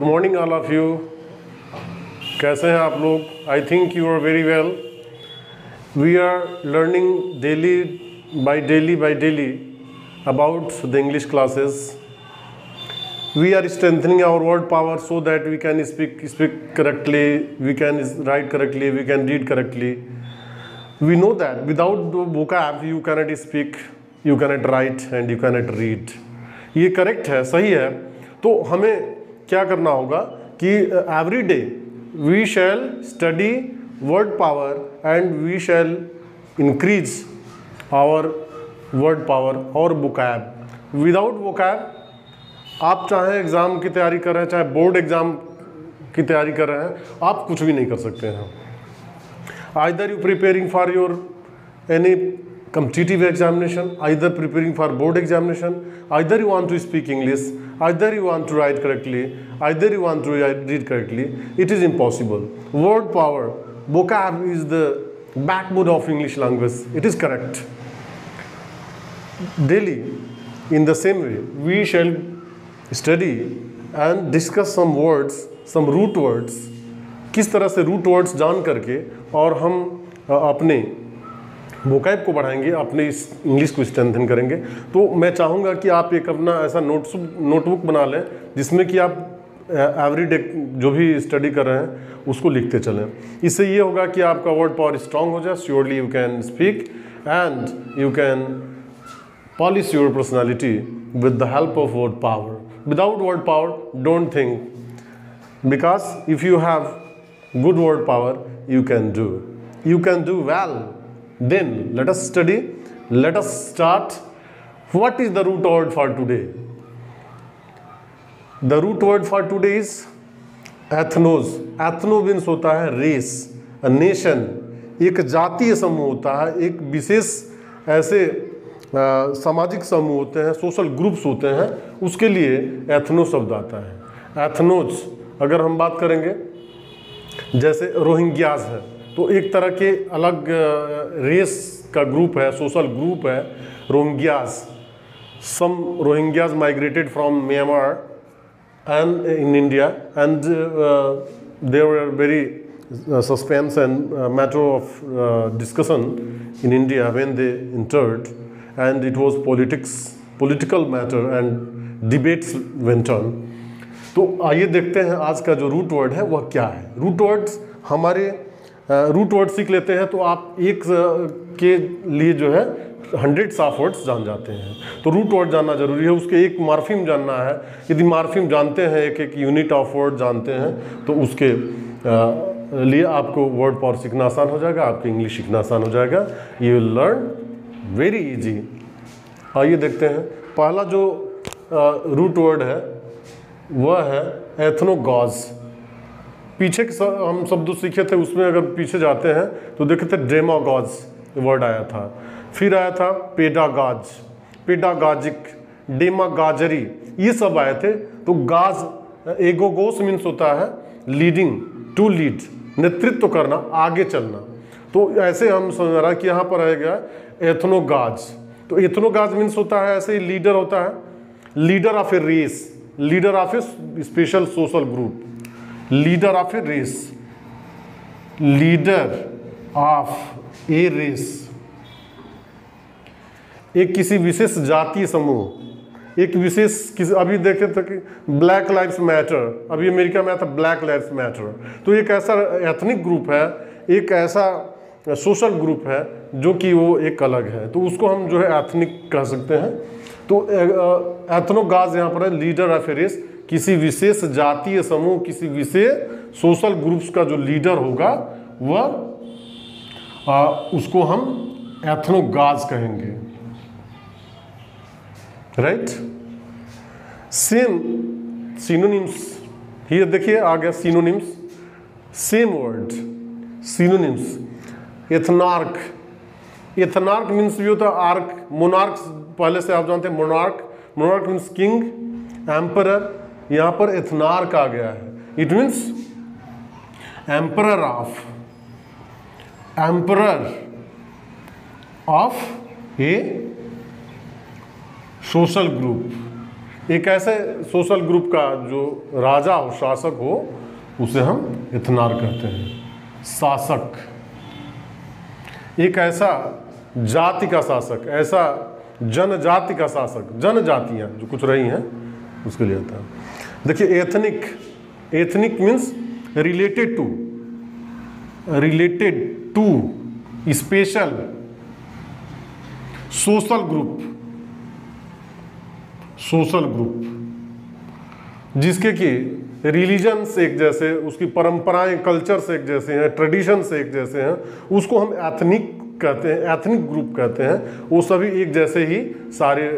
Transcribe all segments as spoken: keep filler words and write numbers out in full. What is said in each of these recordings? Good morning all of you, कैसे हैं आप लोग। I think you are very well. We are learning daily by daily by daily about the English classes. We are strengthening our word power so that we can speak speak correctly, we can write correctly, we can read correctly. We know that without vocab you cannot speak, you cannot write and you cannot read. ये correct है, सही है। तो हमें क्या करना होगा कि every day we shall study word power and we shall increase our word power और वोकैब। विदाउट वोकैब आप चाहे एग्ज़ाम की तैयारी कर रहे हैं, चाहे बोर्ड एग्ज़ाम की तैयारी कर रहे हैं, आप कुछ भी नहीं कर सकते हैं। Either you preparing for your any competitive examination, either preparing for board examination, either you want to speak English, either you want to write correctly, either you want to read correctly, it is impossible. Word power, vocab is the backbone of English language, it is correct. Daily in the same way we shall study and discuss some words, some root words, किस तरह से root words जान करके और हम अपने vocab को बढ़ाएंगे, अपने इस इंग्लिश को स्ट्रेंथन करेंगे। तो मैं चाहूँगा कि आप एक अपना ऐसा नोट्स नोटबुक बना लें जिसमें कि आप एवरी डे जो भी स्टडी कर रहे हैं उसको लिखते चलें। इससे ये होगा कि आपका वर्ड पावर स्ट्रांग हो जाए। Surely you can speak and you can polish your personality with the help of word power. Without word power don't think, because if you have good word power you can do, you can do well. Then let us study, let us start. What is the root word for today? The root word for today is ethnos. Ethno means होता है race, a nation, एक जातीय समूह होता है, एक विशेष ऐसे सामाजिक समूह होते हैं, social groups होते हैं, उसके लिए ethno शब्द आता है। ethnos अगर हम बात करेंगे, जैसे रोहिंग्यास है तो एक तरह के अलग रेस का ग्रुप है, सोशल ग्रुप है Rohingyas. Some Rohingyas migrated from Myanmar and in India and there were very suspense and matter of discussion in India when they entered and it was politics political matter and debates went on. तो आइए देखते हैं आज का जो root word है वह क्या है। रूट वर्ड्स हमारे रूट वर्ड सीख लेते हैं तो आप एक के लिए जो है हंड्रेड साफ वर्ड्स जान जाते हैं। तो रूट वर्ड जानना जरूरी है, उसके एक मार्फिम जानना है। यदि मार्फिम जानते हैं, एक एक यूनिट ऑफ वर्ड जानते हैं, तो उसके लिए आपको वर्ड पावर सीखना आसान हो जाएगा, आपकी इंग्लिश सीखना आसान हो जाएगा। You will learn very easy. आइए देखते हैं, पहला जो रूट वर्ड है वह है एथनोगॉज। पीछे के हम शब्द सीखे थे उसमें अगर पीछे जाते हैं तो देखे थे डेमागॉज वर्ड आया था, फिर आया था पेडागाज, पेडागाजिक, डेमागाजरी, ये सब आए थे। तो गाज एगोगोस मीन्स होता है लीडिंग, टू लीड, नेतृत्व करना, आगे चलना। तो ऐसे हम समझ रहा कि यहाँ पर आएगा एथनोगाज। तो एथनोगाज मीन्स होता है ऐसे ही लीडर होता है, leader of a race, leader of a special social group, leader of a race, leader of a race, एक किसी विशेष जातीय समूह, एक विशेष किसी, अभी देखे थे कि ब्लैक लाइव्स मैटर, अभी अमेरिका में आता ब्लैक लाइव्स मैटर। तो एक ऐसा एथनिक ग्रुप है, एक ऐसा सोशल ग्रुप है जो कि वो एक अलग है, तो उसको हम जो है एथनिक कह सकते हैं। तो एथनोगाज यहाँ पर है लीडर ऑफ ए रेस, किसी विशेष जातीय समूह, किसी विशेष सोशल ग्रुप्स का जो लीडर होगा वह उसको हम एथनोगाज कहेंगे, राइट। सेम सिनोनिम्स, ये देखिए आ गया synonyms, same word synonyms. Ethnarch, ethnarch means भी होता है आर्क, मोनार्क पहले से आप जानते हैं, monarch, monarch means king, emperor, यहाँ पर एथनार्क आ गया है। It means emperor of, emperor of a social group, एक ऐसे सोशल ग्रुप का जो राजा हो, शासक हो, उसे हम इथनार कहते हैं। शासक, एक ऐसा जाति का शासक, ऐसा जनजाति का शासक, जनजातियाँ जो कुछ रही हैं उसके लिए आता है। देखिए ethnic, ethnic means related to, related to special social group, social group जिसके कि रिलीजन से एक जैसे, उसकी परंपराएं कल्चर से एक जैसे हैं, ट्रेडिशन से एक जैसे हैं, उसको हम एथनिक कहते हैं, एथनिक ग्रुप कहते हैं। वो सभी एक जैसे ही सारे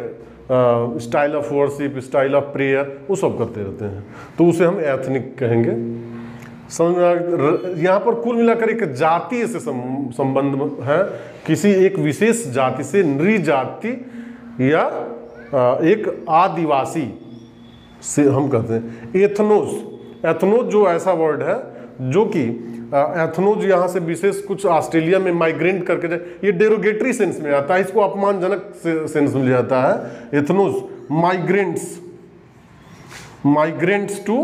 style of worship, style of prayer, वो सब करते रहते हैं, तो उसे हम एथनिक कहेंगे। समझ में? यहाँ पर कुल मिलाकर एक जाति से संबंध है, किसी एक विशेष जाति से, नृजाति या एक आदिवासी से हम कहते हैं। एथनोज, एथनोज जो ऐसा वर्ड है जो कि एथनोज यहाँ से विशेष कुछ ऑस्ट्रेलिया में माइग्रेट करके जाए, ये डेरोगेटरी सेंस में आता है, इसको अपमानजनक से, सेंस में जाता है। Ethnos migrants, migrants to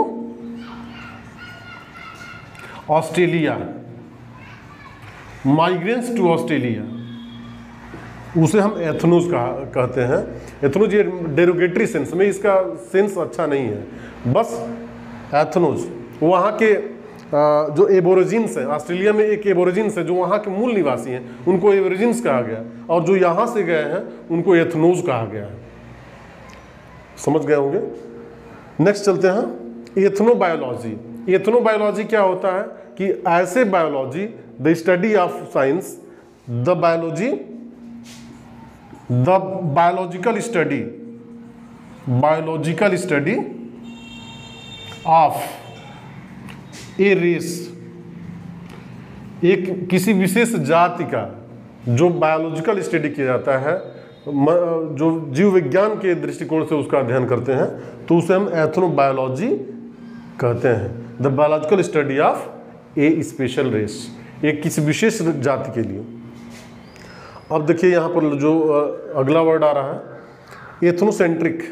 Australia, migrants to Australia, उसे हम एथनोज कहा कहते हैं। एथनोज ये डेरोगेटरी सेंस में, इसका सेंस अच्छा नहीं है, बस एथनोज वहाँ के जो एबोरिजिन्स हैं, ऑस्ट्रेलिया में एक एबोरिजिन्स है जो वहाँ के मूल निवासी हैं, उनको एबोरिजिन्स कहा गया, और जो यहाँ से गए हैं उनको एथनोज कहा गया है। समझ गए होंगे। नेक्स्ट चलते हैं एथनोबायोलॉजी। एथनोबायोलॉजी क्या होता है कि ऐसे biology, the study of science, the biology, the biological study, biological study of a race, एक किसी विशेष जाति का जो बायोलॉजिकल स्टडी किया जाता है, जो जीव विज्ञान के दृष्टिकोण से उसका अध्ययन करते हैं, तो उसे हम एथनोबायोलॉजी कहते हैं। The biological study of a special race, एक किसी विशेष जाति के लिए। अब देखिए यहाँ पर जो अगला वर्ड आ रहा है ethnocentric.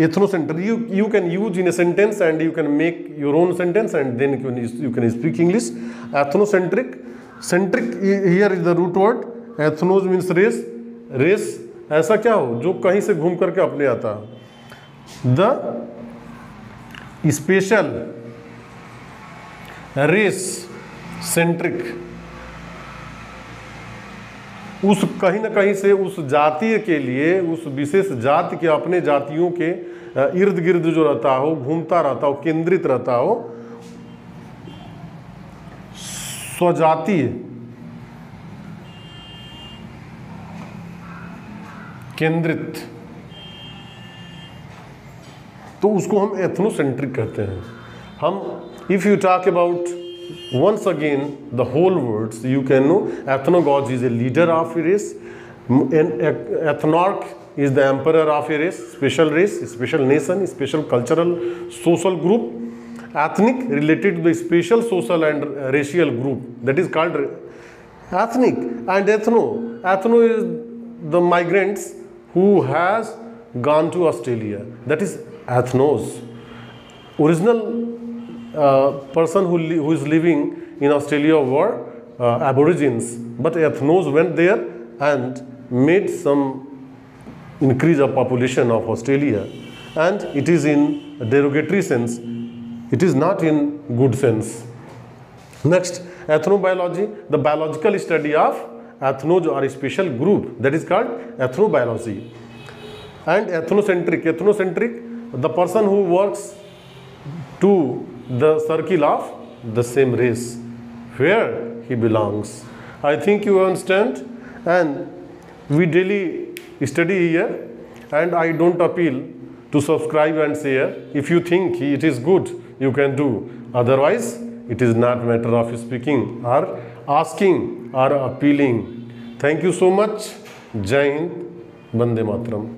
Ethnocentric you you can use in a sentence and you can make your own sentence and then you can speak English. Ethnocentric, centric here is the root word, ethnos means race, race ऐसा क्या हो जो कहीं से घूम करके अपने आता है। द स्पेशल रेस सेंट्रिक, उस कहीं ना कहीं से उस जातीय के लिए, उस विशेष जाति के अपने जातियों के इर्द गिर्द जो रहता हो, घूमता रहता हो, केंद्रित रहता हो, स्वजातीय केंद्रित, तो उसको हम एथनोसेंट्रिक कहते हैं। हम if you talk about once again the whole words, you can know ethnogogue is a leader of a race, ethnarch is the emperor of a race, special race, special nation, special cultural social group. Ethnic related to the special social and racial group that is called ethnic. And ethno, ethno is the migrants who has gone to Australia, that is Ethnos, original uh, person who, li who is living in Australia were uh, Aborigines, but ethnos went there and made some increase of population of Australia, and it is in a derogatory sense, it is not in good sense. Next, ethnobiology, the biological study of ethnos or a special group, that is called ethnobiology. And ethnocentric, ethnocentric the person who works to the circle of the same race where he belongs. I think you understand, and we daily study here, and I don't appeal to subscribe and share. If you think it is good, you can do, otherwise it is not matter of speaking or asking or appealing. Thank you so much. Jai Hind, Vande Mataram.